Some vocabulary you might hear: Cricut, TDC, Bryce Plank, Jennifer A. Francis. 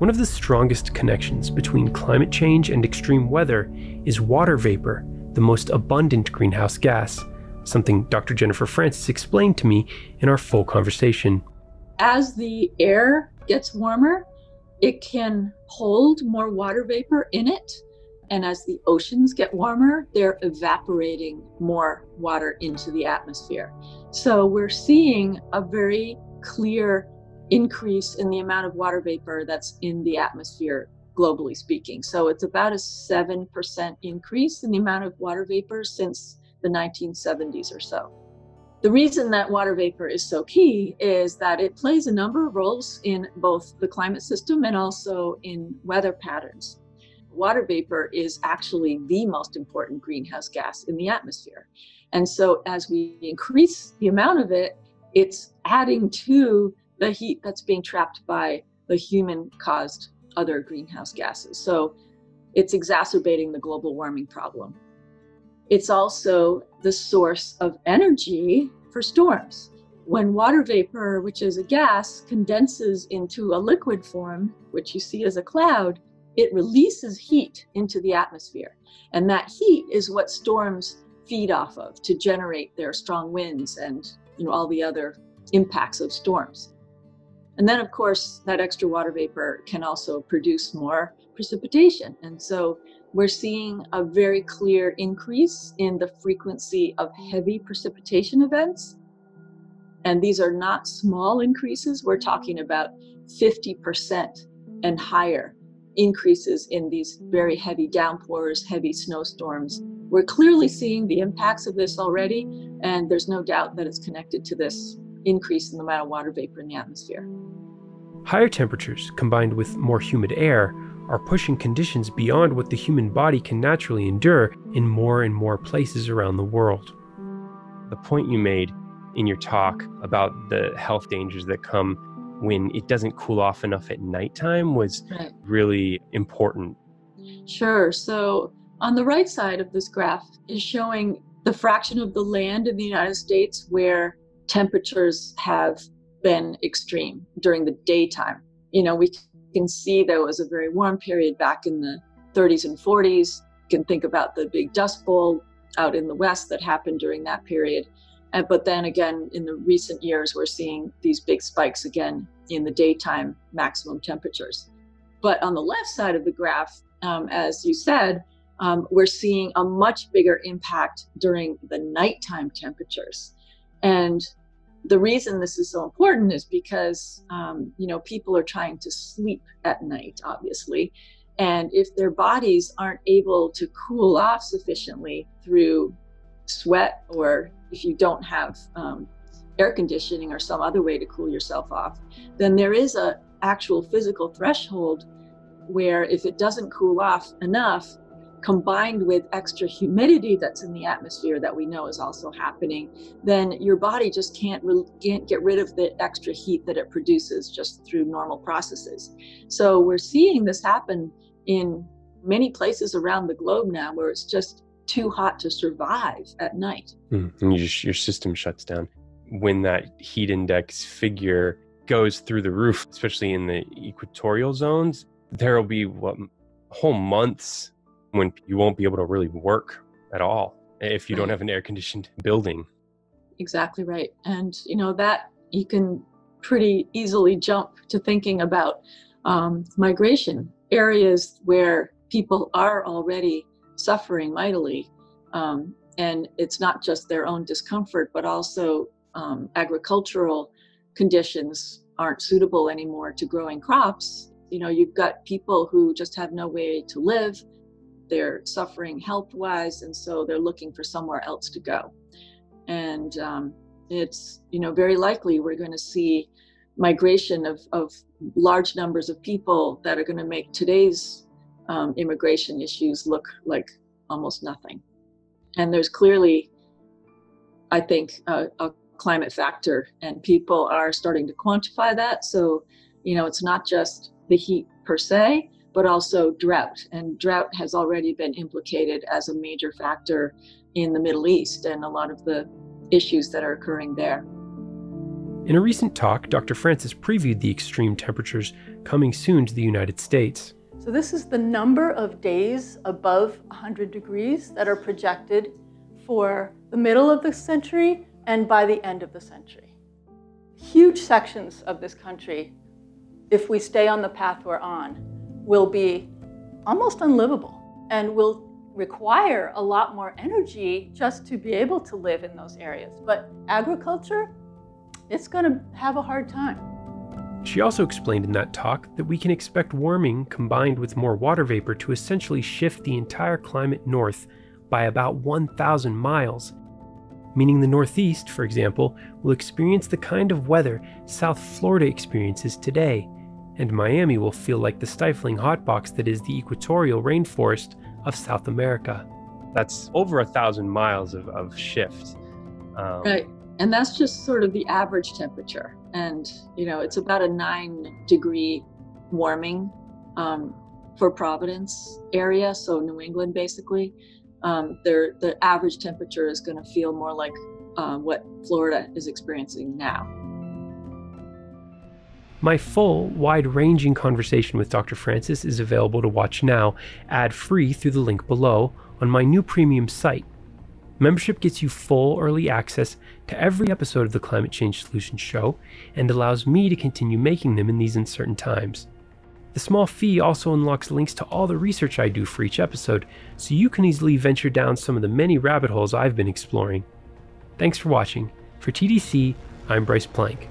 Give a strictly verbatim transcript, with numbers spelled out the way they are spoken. One of the strongest connections between climate change and extreme weather is water vapor, the most abundant greenhouse gas, something Doctor Jennifer Francis explained to me in our full conversation. As the air gets warmer, it can hold more water vapor in it. And as the oceans get warmer, they're evaporating more water into the atmosphere. So we're seeing a very clear increase in the amount of water vapor that's in the atmosphere, globally speaking. So it's about a seven percent increase in the amount of water vapor since the nineteen seventies or so. The reason that water vapor is so key is that it plays a number of roles in both the climate system and also in weather patterns. Water vapor is actually the most important greenhouse gas in the atmosphere. And so as we increase the amount of it, it's adding to the heat that's being trapped by the human-caused other greenhouse gases. So it's exacerbating the global warming problem. It's also the source of energy for storms. When water vapor, which is a gas, condenses into a liquid form, which you see as a cloud, it releases heat into the atmosphere. And that heat is what storms feed off of to generate their strong winds and, you know, all the other impacts of storms. And then, of course, that extra water vapor can also produce more precipitation. And so we're seeing a very clear increase in the frequency of heavy precipitation events. And these are not small increases. We're talking about fifty percent and higher increases in these very heavy downpours, heavy snowstorms. We're clearly seeing the impacts of this already, and there's no doubt that it's connected to this increase in the amount of water vapor in the atmosphere. Higher temperatures combined with more humid air are pushing conditions beyond what the human body can naturally endure in more and more places around the world. The point you made in your talk about the health dangers that come when it doesn't cool off enough at nighttime was right. really important. Sure. So on the right side of this graph is showing the fraction of the land in the United States where temperatures have been extreme during the daytime. You know, we can see there was a very warm period back in the thirties and forties. You can think about the big Dust Bowl out in the West that happened during that period. And, but then again, in the recent years, we're seeing these big spikes again in the daytime maximum temperatures. But on the left side of the graph, um, as you said, um, we're seeing a much bigger impact during the nighttime temperatures. And the reason this is so important is because, um, you know, people are trying to sleep at night, obviously. And if their bodies aren't able to cool off sufficiently through sweat, or if you don't have um, air conditioning or some other way to cool yourself off, then there is an actual physical threshold where if it doesn't cool off enough, combined with extra humidity that's in the atmosphere that we know is also happening, then your body just can't, re can't get rid of the extra heat that it produces just through normal processes. So we're seeing this happen in many places around the globe now, where it's just too hot to survive at night. Mm, and you just, your system shuts down. When that heat index figure goes through the roof, especially in the equatorial zones, there'll be what, whole months when you won't be able to really work at all if you don't have an air-conditioned building. Exactly right. And you know that you can pretty easily jump to thinking about um, migration, areas where people are already suffering mightily. Um, and it's not just their own discomfort, but also um, agricultural conditions aren't suitable anymore to growing crops. You know, you've got people who just have no way to live. They're suffering health-wise, and so they're looking for somewhere else to go. And um, it's, you know, very likely we're going to see migration of, of large numbers of people that are going to make today's um, immigration issues look like almost nothing. And there's clearly, I think, a, a climate factor, and people are starting to quantify that. So, you know, it's not just the heat per se, but also drought. And drought has already been implicated as a major factor in the Middle East and a lot of the issues that are occurring there. In a recent talk, Doctor Francis previewed the extreme temperatures coming soon to the United States. So this is the number of days above one hundred degrees that are projected for the middle of the century and by the end of the century. Huge sections of this country, if we stay on the path we're on, will be almost unlivable and will require a lot more energy just to be able to live in those areas. But agriculture, it's going to have a hard time. She also explained in that talk that we can expect warming combined with more water vapor to essentially shift the entire climate north by about one thousand miles, meaning the Northeast, for example, will experience the kind of weather South Florida experiences today, and Miami will feel like the stifling hotbox that is the equatorial rainforest of South America. That's over a thousand miles of, of shift. Um, right, and that's just sort of the average temperature, and you know, it's about a nine degree warming um, for Providence area, so New England basically. Um, their, their average temperature is going to feel more like uh, what Florida is experiencing now. My full, wide-ranging conversation with Doctor Francis is available to watch now, ad-free through the link below, on my new premium site. Membership gets you full early access to every episode of the Climate Change Solutions Show and allows me to continue making them in these uncertain times. The small fee also unlocks links to all the research I do for each episode, so you can easily venture down some of the many rabbit holes I've been exploring. Thanks for watching. For T D C, I'm Bryce Plank.